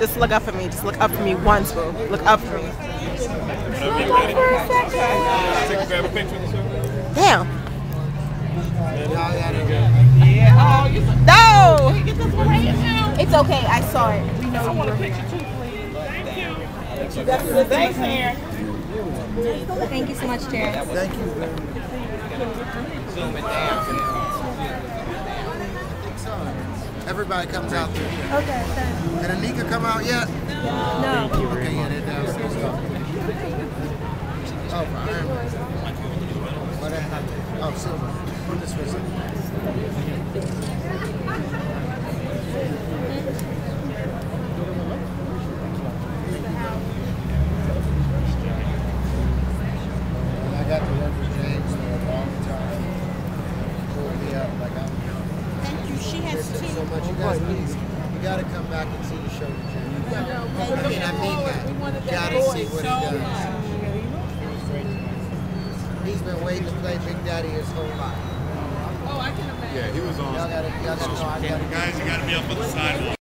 Just look up for me. Just look up for me once, bro. Look up for me. Damn. No. It's okay. I saw it. We know. I want a picture too, please. Thank you. Thanks, Terrence. Thank you so much, Terrence. Thank you. Zoom it down. Everybody comes out through here. Okay, thanks. Did Anika come out yet? No. Okay, yeah, they're downstairs. Oh, Brian. What happened? Oh, silver. Put this with I got to work with James for a long time. Pulled me up like I'm. She has two. So much. You guys, please, you gotta come back and see the show. I mean that. You gotta see what he does. He's been waiting to play Big Daddy his whole life. Oh, I can imagine. Yeah, he was on. Y'all gotta know. Guys, you gotta be up on the sidewalk.